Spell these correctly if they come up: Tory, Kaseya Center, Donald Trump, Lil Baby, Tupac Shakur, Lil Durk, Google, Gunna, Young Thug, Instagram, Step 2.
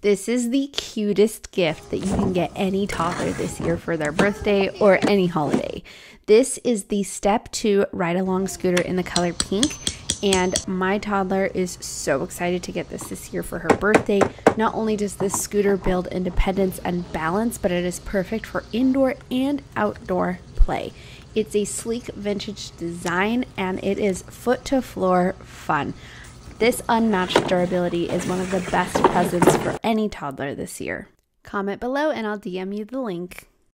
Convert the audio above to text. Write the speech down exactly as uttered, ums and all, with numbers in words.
This is the cutest gift that you can get any toddler this year for their birthday or any holiday. This is the Step two ride-along scooter in the color pink. And my toddler is so excited to get this this year for her birthday. Not only does this scooter build independence and balance, but it is perfect for indoor and outdoor play. It's a sleek vintage design and it is foot to floor fun. This unmatched durability is one of the best presents for any toddler this year. Comment below and I'll D M you the link.